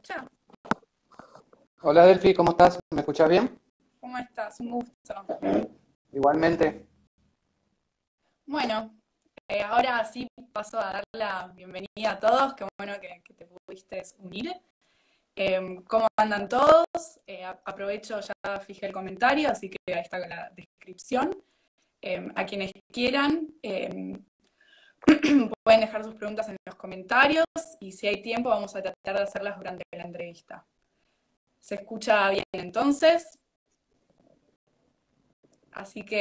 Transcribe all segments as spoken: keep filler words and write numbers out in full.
escucha? Hola Delfi, ¿cómo estás? ¿Me escuchas bien? ¿Cómo estás? Un gusto. Igualmente. Bueno, eh, ahora sí paso a dar la bienvenida a todos, qué bueno que, que te pudiste unir. Eh, ¿Cómo andan todos? Eh, aprovecho, ya fijé el comentario, así que ahí está la descripción. Eh, a quienes quieran, eh, pueden dejar sus preguntas en los comentarios y si hay tiempo vamos a tratar de hacerlas durante la entrevista. ¿Se escucha bien entonces? Así que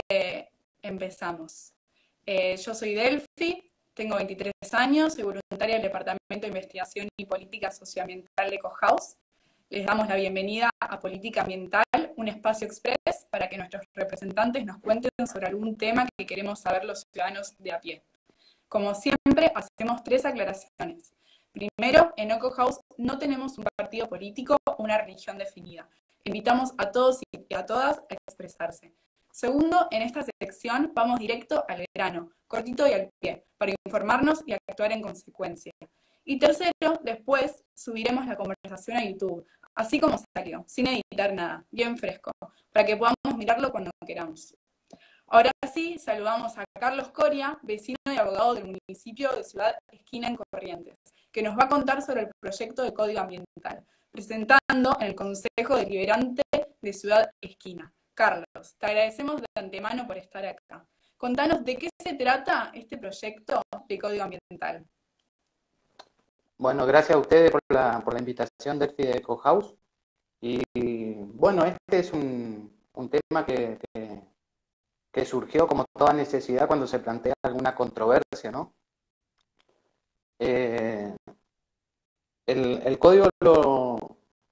empezamos. Eh, yo soy Delfi, tengo veintitrés años, soy voluntaria del Departamento de Investigación y Política Socioambiental de Ecohouse. Les damos la bienvenida a Política Ambiental, un espacio express para que nuestros representantes nos cuenten sobre algún tema que queremos saber los ciudadanos de a pie. Como siempre, hacemos tres aclaraciones. Primero, en Ecohouse no tenemos un partido político o una religión definida. Invitamos a todos y a todas a expresarse. Segundo, en esta sección vamos directo al grano, cortito y al pie, para informarnos y actuar en consecuencia. Y tercero, después subiremos la conversación a YouTube, así como salió, sin editar nada, bien fresco, para que podamos mirarlo cuando queramos. Ahora sí, saludamos a Carlos Coria, vecino y abogado del municipio de Ciudad Esquina en Corrientes, que nos va a contar sobre el proyecto de Código Ambiental, presentando en el Consejo Deliberante de Ciudad Esquina. Carlos, te agradecemos de antemano por estar acá. Contanos de qué se trata este proyecto de Código Ambiental. Bueno, gracias a ustedes por la, por la invitación de Ecohouse. Y bueno, este es un, un tema que... que que surgió como toda necesidad cuando se plantea alguna controversia, ¿no? Eh, el, el código lo,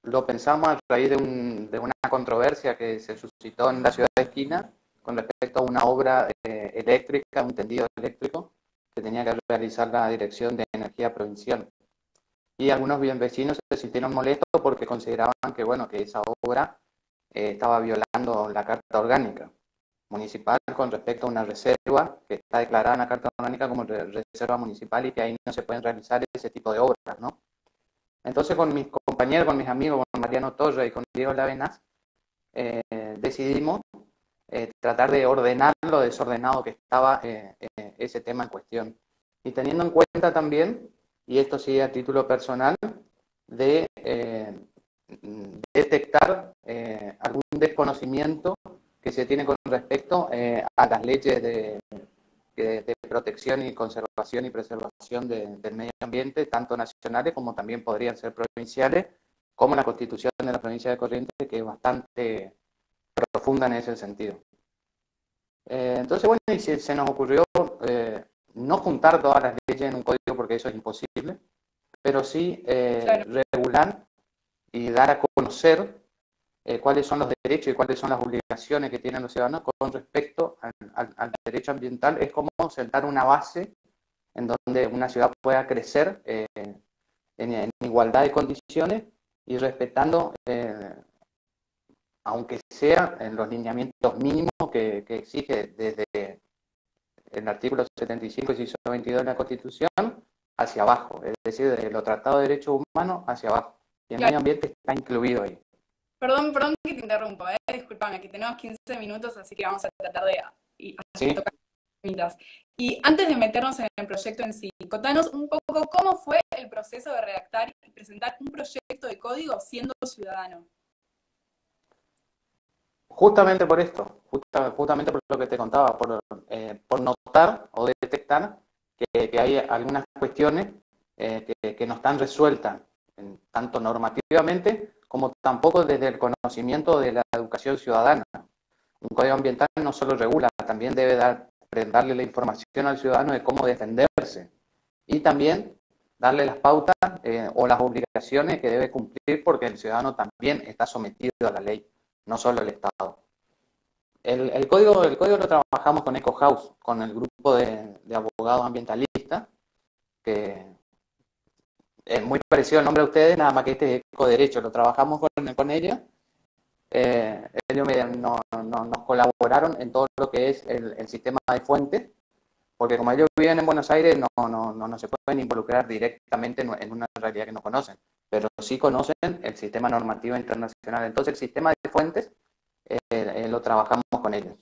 lo pensamos a raíz de, un, de una controversia que se suscitó en la Ciudad de Esquina con respecto a una obra eh, eléctrica, un tendido eléctrico, que tenía que realizar la Dirección de Energía Provincial. Y algunos bienvecinos se sintieron molestos porque consideraban que, bueno, que esa obra eh, estaba violando la Carta Orgánica Municipal con respecto a una reserva que está declarada en la Carta Orgánica como reserva municipal y que ahí no se pueden realizar ese tipo de obras, ¿no? Entonces con mis compañeros, con mis amigos, con Mariano Toyo y con Diego Lavenas, eh, decidimos eh, tratar de ordenar lo desordenado que estaba eh, eh, ese tema en cuestión. Y teniendo en cuenta también, y esto sí a título personal, de eh, detectar eh, algún desconocimiento que se tiene con respecto eh, a las leyes de, de, de protección y conservación y preservación de, del medio ambiente, tanto nacionales como también podrían ser provinciales, como la Constitución de la provincia de Corrientes, que es bastante profunda en ese sentido. Eh, entonces, bueno, y se, se nos ocurrió eh, no juntar todas las leyes en un código, porque eso es imposible, pero sí eh, claro. regular y dar a conocer Eh, cuáles son los derechos y cuáles son las obligaciones que tienen los ciudadanos con respecto al, al, al derecho ambiental. Es como sentar una base en donde una ciudad pueda crecer eh, en, en igualdad de condiciones y respetando, eh, aunque sea en los lineamientos mínimos que, que exige desde el artículo setenta y cinco, inciso veintidós de la Constitución, hacia abajo, es decir, de lo tratado de derechos humanos hacia abajo. Y el medio ambiente está incluido ahí. Perdón, perdón que te interrumpo, ¿eh? Disculpame, que tenemos quince minutos, así que vamos a tratar de y, ¿Sí? tocar las Y antes de meternos en el proyecto en sí, contanos un poco cómo fue el proceso de redactar y presentar un proyecto de código siendo ciudadano. Justamente por esto, justa, justamente por lo que te contaba, por, eh, por notar o detectar que, que hay algunas cuestiones eh, que, que no están resueltas, tanto normativamente como tampoco desde el conocimiento de la educación ciudadana. Un código ambiental no solo regula, también debe dar, darle la información al ciudadano de cómo defenderse y también darle las pautas eh, o las obligaciones que debe cumplir porque el ciudadano también está sometido a la ley, no solo el Estado. El, el, código, el código lo trabajamos con Ecohouse, con el grupo de, de abogados ambientalistas, que es muy parecido el nombre a ustedes, nada más que este es Ecoderecho, lo trabajamos con, con ella. Eh, ellos me, no, no, nos colaboraron en todo lo que es el, el sistema de fuentes, porque como ellos viven en Buenos Aires, no, no, no, no se pueden involucrar directamente en una realidad que no conocen. pero sí conocen el sistema normativo internacional. Entonces el sistema de fuentes eh, eh, lo trabajamos con ellos.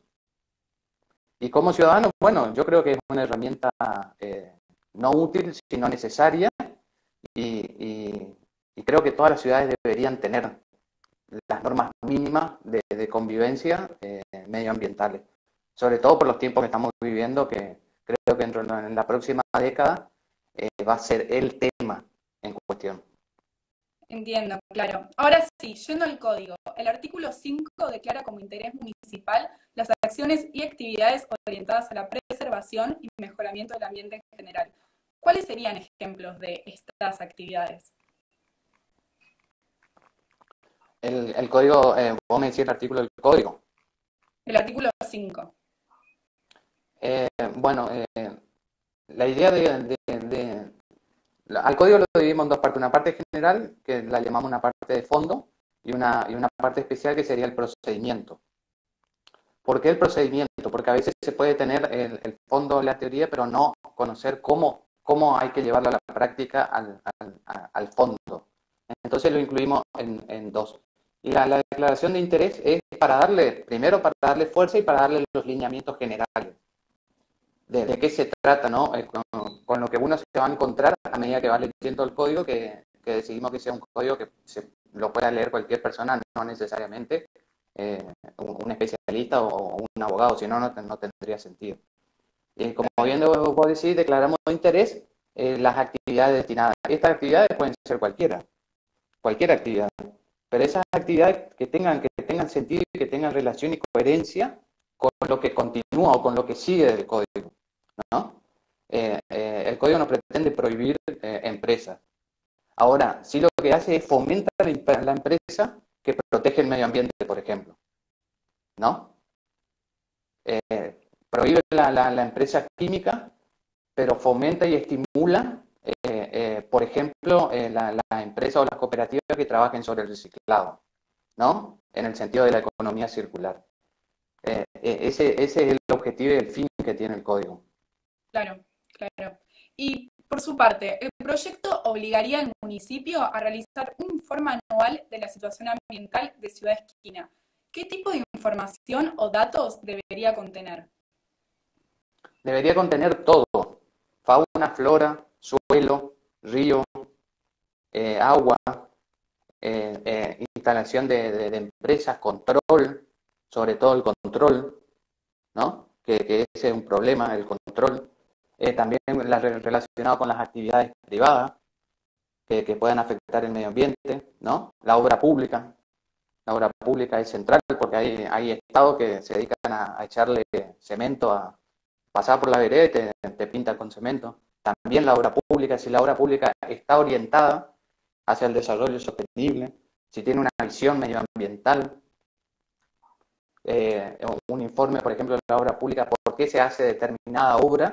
Y como ciudadanos, bueno, yo creo que es una herramienta eh, no útil, sino necesaria, y, y, y creo que todas las ciudades deberían tener las normas mínimas de, de convivencia eh, medioambientales, sobre todo por los tiempos que estamos viviendo, que creo que en la próxima década eh, va a ser el tema en cuestión. Entiendo, claro. Ahora sí, yendo al código, el artículo cinco declara como interés municipal las acciones y actividades orientadas a la preservación y mejoramiento del ambiente en general. ¿Cuáles serían ejemplos de estas actividades? El, el código, eh, vos me decís el artículo del código. El artículo cinco. Eh, bueno, eh, la idea de... de, de al código lo dividimos en dos partes, una parte general, que la llamamos una parte de fondo, y una, y una parte especial que sería el procedimiento. ¿Por qué el procedimiento? Porque a veces se puede tener el, el fondo de la teoría, pero no conocer cómo, cómo hay que llevarlo a la práctica al, al, al fondo. Entonces lo incluimos en, en dos. Y la, la declaración de interés es para darle, primero para darle fuerza y para darle los lineamientos generales. De, de qué se trata, ¿no? Con, con lo que uno se va a encontrar a medida que va leyendo el código, que, que decidimos que sea un código que se, lo pueda leer cualquier persona, no necesariamente eh, un, un especialista o, o un abogado, si no, no tendría sentido. Y como bien vos decís, declaramos de interés eh, las actividades destinadas. Estas actividades pueden ser cualquiera, cualquier actividad, pero esas actividades que tengan, que tengan sentido y que tengan relación y coherencia con lo que continúa o con lo que sigue del código, ¿no? Eh, eh, el código no pretende prohibir eh, empresas. Ahora, sí, lo que hace es fomenta la, la empresa que protege el medio ambiente, por ejemplo, ¿no? Eh, prohíbe la, la, la empresa química, pero fomenta y estimula, eh, eh, por ejemplo, eh, la, la empresa o las cooperativas que trabajen sobre el reciclado, ¿no? En el sentido de la economía circular. Eh, ese, ese es el objetivo y el fin que tiene el código. Claro, claro. Y por su parte, el proyecto obligaría al municipio a realizar un informe anual de la situación ambiental de Ciudad Esquina. ¿Qué tipo de información o datos debería contener? Debería contener todo: fauna, flora, suelo, río, eh, agua, eh, eh, instalación de, de, de empresas, control, sobre todo el control, ¿no? Que, que ese es un problema, el control. Eh, también la, relacionado con las actividades privadas que, que puedan afectar el medio ambiente, ¿no? La obra pública. La obra pública es central porque hay, hay estados que se dedican a, a echarle cemento, a pasar por la vereda y te, te pintan con cemento. También la obra pública, si la obra pública está orientada hacia el desarrollo sostenible, si tiene una visión medioambiental. Eh, un informe, por ejemplo, de la obra pública, por qué se hace determinada obra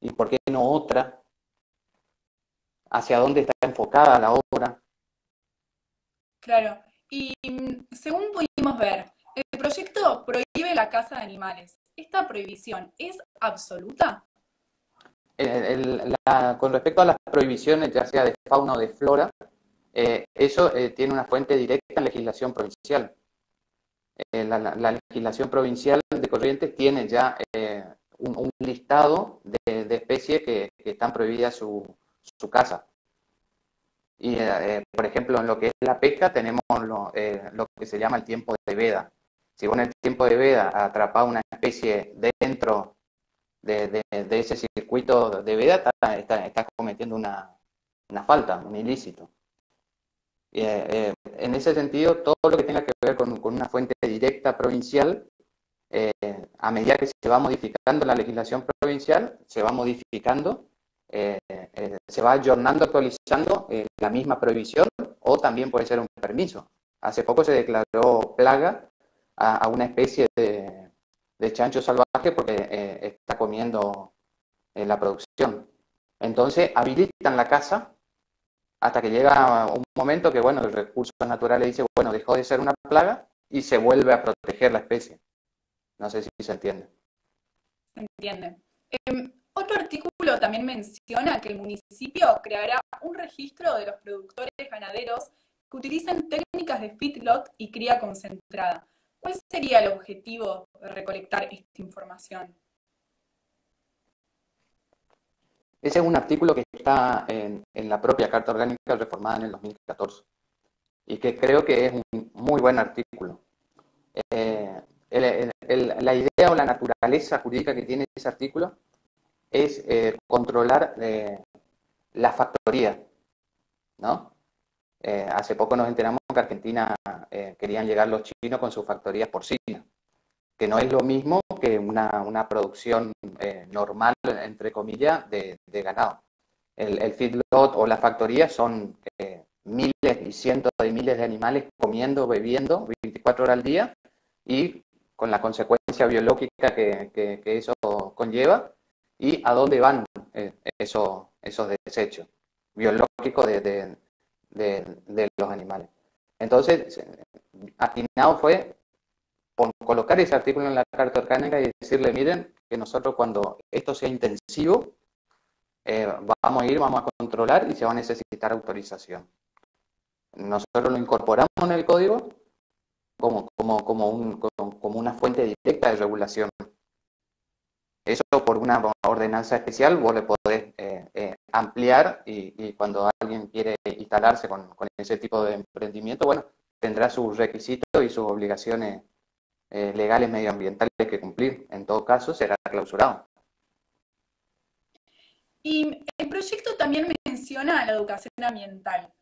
y por qué no otra, hacia dónde está enfocada la obra. Claro, y según pudimos ver, el proyecto prohíbe la caza de animales. ¿Esta prohibición es absoluta? El, el, la, con respecto a las prohibiciones, ya sea de fauna o de flora, eh, eso eh, tiene una fuente directa en legislación provincial. La, la, la legislación provincial de Corrientes tiene ya eh, un, un listado de, de especies que, que están prohibidas su, su caza. Y, eh, por ejemplo, en lo que es la pesca tenemos lo, eh, lo que se llama el tiempo de veda. Si vos en el tiempo de veda atrapás una especie dentro de, de, de ese circuito de veda, estás está, está cometiendo una, una falta, un ilícito. Eh, eh, en ese sentido, todo lo que tenga que ver con, con una fuente directa provincial, eh, a medida que se va modificando la legislación provincial, se va modificando, eh, eh, se va ayornando, actualizando eh, la misma prohibición, o también puede ser un permiso. Hace poco se declaró plaga a, a una especie de, de chancho salvaje porque eh, está comiendo eh, la producción. Entonces, habilitan la caza, hasta que llega un momento que, bueno, el recurso natural le dice, bueno, dejó de ser una plaga y se vuelve a proteger la especie. No sé si se entiende. Se entiende. Eh, Otro artículo también menciona que el municipio creará un registro de los productores ganaderos que utilizan técnicas de feedlot y cría concentrada. ¿Cuál sería el objetivo de recolectar esta información? Ese es un artículo que está en, en la propia Carta Orgánica reformada en el dos mil catorce y que creo que es un muy buen artículo. Eh, el, el, el, la idea o la naturaleza jurídica que tiene ese artículo es eh, controlar eh, la factoría, ¿no? Eh, hace poco nos enteramos que Argentina eh, querían llegar los chinos con sus factorías porcinas, que no es lo mismo que una, una producción eh, normal, entre comillas, de, de ganado. El, el feedlot o la factoría son eh, miles y cientos de miles de animales comiendo, bebiendo veinticuatro horas al día y con la consecuencia biológica que, que, que eso conlleva. ¿Y a dónde van eh, esos, esos desechos biológicos de, de, de, de los animales? Entonces, atinado fue por colocar ese artículo en la Carta Orgánica y decirle, miren, que nosotros cuando esto sea intensivo, eh, vamos a ir, vamos a controlar y se va a necesitar autorización. Nosotros lo incorporamos en el código como, como, como, un, como, como una fuente directa de regulación. Eso por una ordenanza especial vos le podés eh, eh, ampliar y, y cuando alguien quiere instalarse con, con ese tipo de emprendimiento, bueno, tendrá sus requisitos y sus obligaciones eh, legales medioambientales que cumplir. En todo caso, será clausurado. Y el proyecto también menciona la educación ambiental.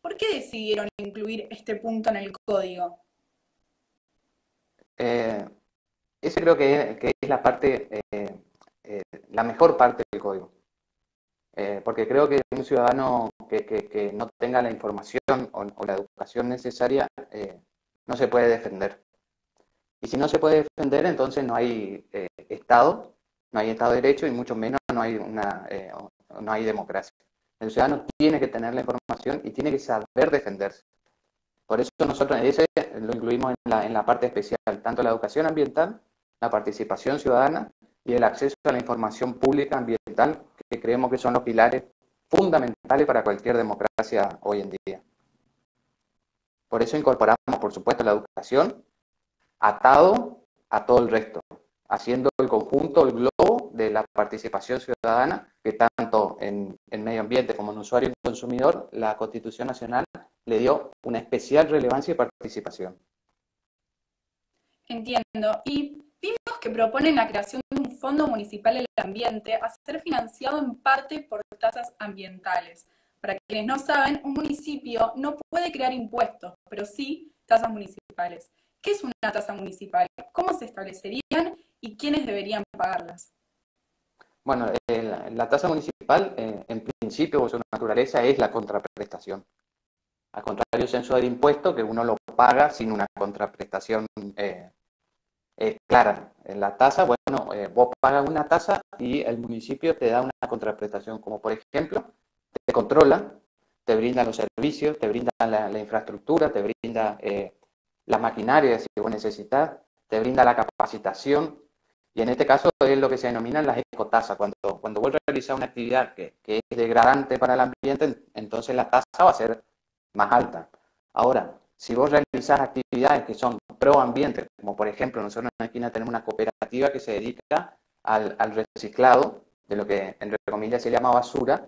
¿Por qué decidieron incluir este punto en el código? Eh... Esa creo que, que es la parte, eh, eh, la mejor parte del código. Eh, porque creo que un ciudadano que, que, que no tenga la información o, o la educación necesaria eh, no se puede defender. Y si no se puede defender, entonces no hay eh, Estado, no hay Estado de Derecho y mucho menos no hay, una, eh, no hay democracia. El ciudadano tiene que tener la información y tiene que saber defenderse. Por eso nosotros ese lo incluimos en la, en la parte especial, tanto la educación ambiental, la participación ciudadana y el acceso a la información pública ambiental, que creemos que son los pilares fundamentales para cualquier democracia hoy en día. Por eso incorporamos, por supuesto, la educación atado a todo el resto, haciendo el conjunto, el globo de la participación ciudadana, que tanto en, en medio ambiente como en usuario y consumidor, la Constitución Nacional le dio una especial relevancia y participación. Entiendo. Y vimos que proponen la creación de un fondo municipal del ambiente a ser financiado en parte por tasas ambientales. Para quienes no saben, un municipio no puede crear impuestos, pero sí tasas municipales. ¿Qué es una tasa municipal? ¿Cómo se establecerían y quiénes deberían pagarlas? Bueno, eh, la, la tasa municipal, eh, en principio, por su naturaleza, es la contraprestación. Al contrario, censo del impuesto, que uno lo paga sin una contraprestación eh, eh, clara. En la tasa, bueno, eh, vos pagas una tasa y el municipio te da una contraprestación, como por ejemplo, te controla, te brinda los servicios, te brinda la, la infraestructura, te brinda eh, la maquinaria si vos necesitas, te brinda la capacitación. Y en este caso es lo que se denominan las ecotasas. Cuando, cuando vos realizas una actividad que, que es degradante para el ambiente, entonces la tasa va a ser más alta. Ahora, si vos realizás actividades que son pro ambiente, como por ejemplo nosotros en la esquina tenemos una cooperativa que se dedica al, al reciclado de lo que entre comillas se llama basura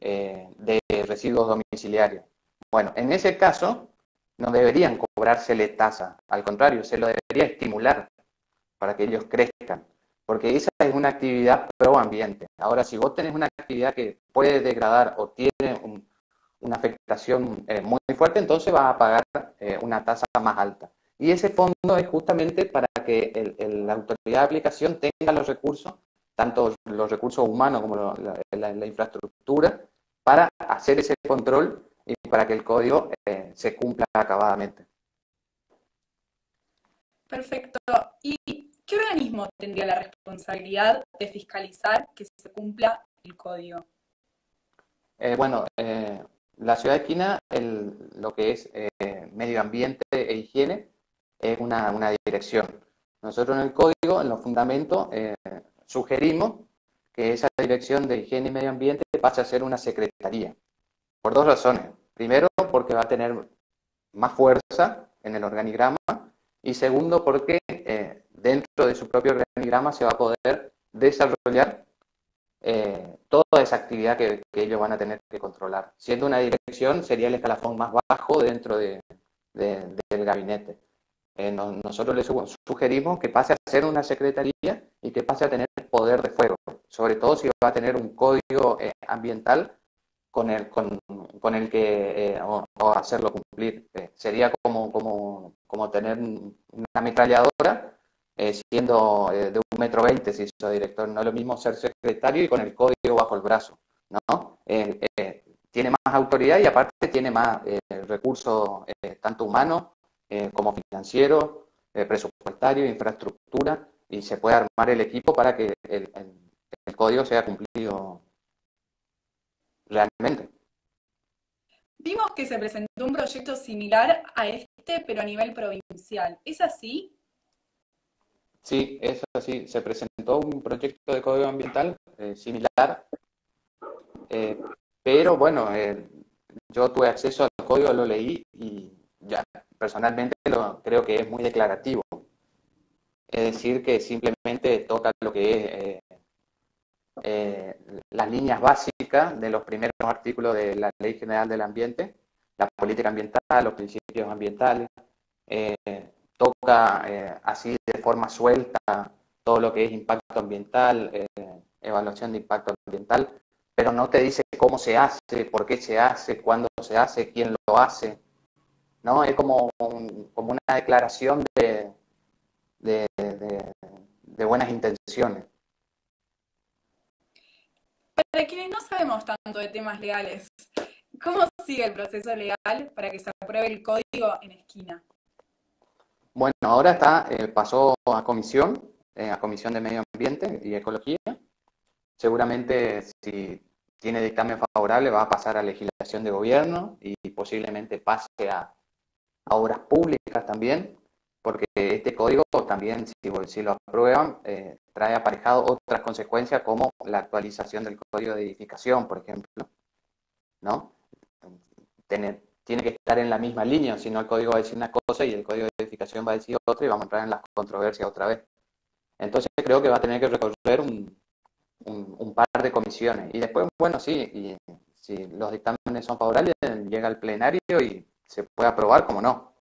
eh, de residuos domiciliarios. Bueno, en ese caso no deberían cobrársele tasa, al contrario, se lo debería estimular para que ellos crezcan, porque esa es una actividad pro ambiente. Ahora, si vos tenés una actividad que puede degradar o tiene un una afectación eh, muy fuerte, entonces vas a pagar eh, una tasa más alta. Y ese fondo es justamente para que el, el, la autoridad de aplicación tenga los recursos, tanto los recursos humanos como lo, la, la, la infraestructura, para hacer ese control y para que el código eh, se cumpla acabadamente. Perfecto. ¿Y qué organismo tendría la responsabilidad de fiscalizar que se cumpla el código? Eh, bueno, eh, la Ciudad Esquina, el, lo que es eh, medio ambiente e higiene, es una, una dirección. Nosotros en el código, en los fundamentos, eh, sugerimos que esa dirección de higiene y medio ambiente pase a ser una secretaría. Por dos razones. Primero, porque va a tener más fuerza en el organigrama, y segundo, porque eh, dentro de su propio organigrama se va a poder desarrollar eh, toda esa actividad que, que ellos van a tener que controlar. Siendo una dirección, sería el escalafón más bajo dentro de, de, del gabinete. Eh, no, nosotros les sugerimos que pase a ser una secretaría y que pase a tener poder de fuego, sobre todo si va a tener un código eh, ambiental con el, con, con el que, eh, o, o hacerlo cumplir. Eh, sería como, como, como tener una ametralladora, eh, siendo eh, de un metro veinte, si soy director. No es lo mismo ser secretario y con el código bajo el brazo, ¿no? Eh, eh, tiene más autoridad y aparte tiene más eh, recursos, eh, tanto humanos eh, como financieros, eh, presupuestarios, infraestructura, y se puede armar el equipo para que el, el, el código sea cumplido realmente. Vimos que se presentó un proyecto similar a este, pero a nivel provincial. ¿Es así? Sí, es así. Se presentó un proyecto de código ambiental eh, similar, eh, pero bueno, eh, yo tuve acceso al código, lo leí y ya personalmente lo, creo que es muy declarativo. Es decir, que simplemente toca lo que es eh, eh, las líneas básicas de los primeros artículos de la Ley General del Ambiente, la política ambiental, los principios ambientales, eh, toca eh, así de forma suelta todo lo que es impacto ambiental, eh, evaluación de impacto ambiental, pero no te dice cómo se hace, por qué se hace, cuándo se hace, quién lo hace, ¿no? Es como, un, como una declaración de... De, de, de buenas intenciones. Para quienes no sabemos tanto de temas legales, ¿cómo sigue el proceso legal para que se apruebe el código en Esquina? Bueno, ahora está, eh, pasó a comisión, eh, a comisión de medio ambiente y ecología. Seguramente si tiene dictamen favorable va a pasar a legislación de gobierno y posiblemente pase a, a obras públicas también. Porque este código también, si, si lo aprueban, eh, trae aparejado otras consecuencias como la actualización del código de edificación, por ejemplo, ¿no? Tiene, tiene que estar en la misma línea, si no el código va a decir una cosa y el código de edificación va a decir otra y vamos a entrar en las controversias otra vez. Entonces creo que va a tener que recorrer un, un, un par de comisiones. Y después, bueno, sí, y, si los dictámenes son favorables, llega al plenario y se puede aprobar, como no.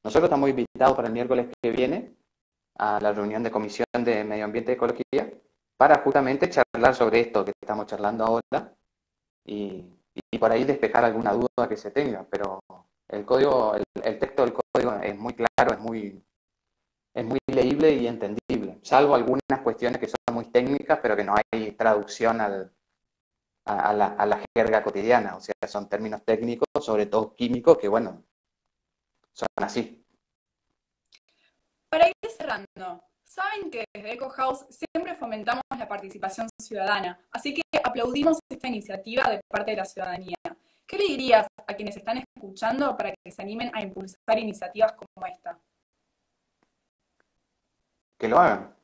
Nosotros estamos invitados para el miércoles que viene a la reunión de Comisión de Medio Ambiente y Ecología para justamente charlar sobre esto que estamos charlando ahora y, y por ahí despejar alguna duda que se tenga. Pero el código, el, el texto del código es muy claro, es muy, es muy leíble y entendible, salvo algunas cuestiones que son muy técnicas, pero que no hay traducción al, a, a, la, a la jerga cotidiana. O sea, son términos técnicos, sobre todo químicos, que bueno, son así. Para ir cerrando, saben que desde Eco House siempre fomentamos la participación ciudadana, así que aplaudimos esta iniciativa de parte de la ciudadanía. ¿Qué le dirías a quienes están escuchando para que se animen a impulsar iniciativas como esta? Que lo hagan.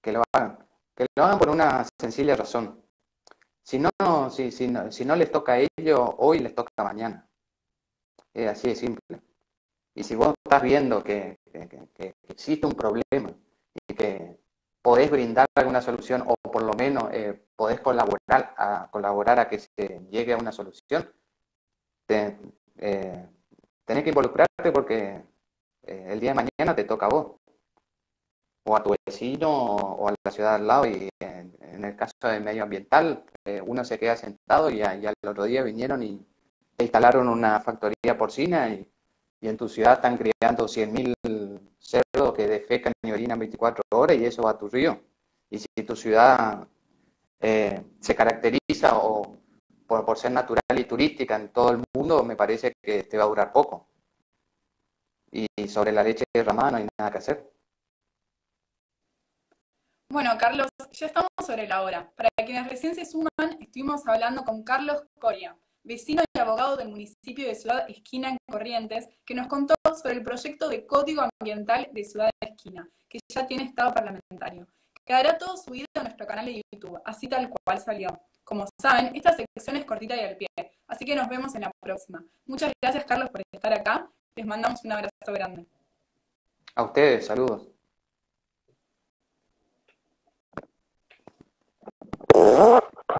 Que lo hagan. Que lo hagan por una sencilla razón. Si no, si, si no, si no les toca a ellos, hoy les toca mañana. Es así de simple. Y si vos estás viendo que, que, que existe un problema y que podés brindar alguna solución o por lo menos eh, podés colaborar a, colaborar a que se llegue a una solución, te, eh, tenés que involucrarte porque eh, el día de mañana te toca a vos o a tu vecino o a la ciudad al lado. Y en, en el caso de medioambiental, eh, uno se queda sentado y, a, y al otro día vinieron y instalaron una factoría porcina y, y en tu ciudad están criando cien mil cerdos que defecan y orinan veinticuatro horas y eso va a tu río. Y si tu ciudad eh, se caracteriza o por, por ser natural y turística en todo el mundo, me parece que te va a durar poco. Y, y sobre la leche derramada no hay nada que hacer. Bueno, Carlos, ya estamos sobre la hora. Para quienes recién se suman, estuvimos hablando con Carlos Coria, vecino y abogado del municipio de Ciudad Esquina en Corrientes, que nos contó sobre el proyecto de Código Ambiental de Ciudad Esquina, que ya tiene estado parlamentario. Quedará todo subido a nuestro canal de YouTube, así tal cual salió. Como saben, esta sección es cortita y al pie, así que nos vemos en la próxima. Muchas gracias, Carlos, por estar acá. Les mandamos un abrazo grande. A ustedes, saludos.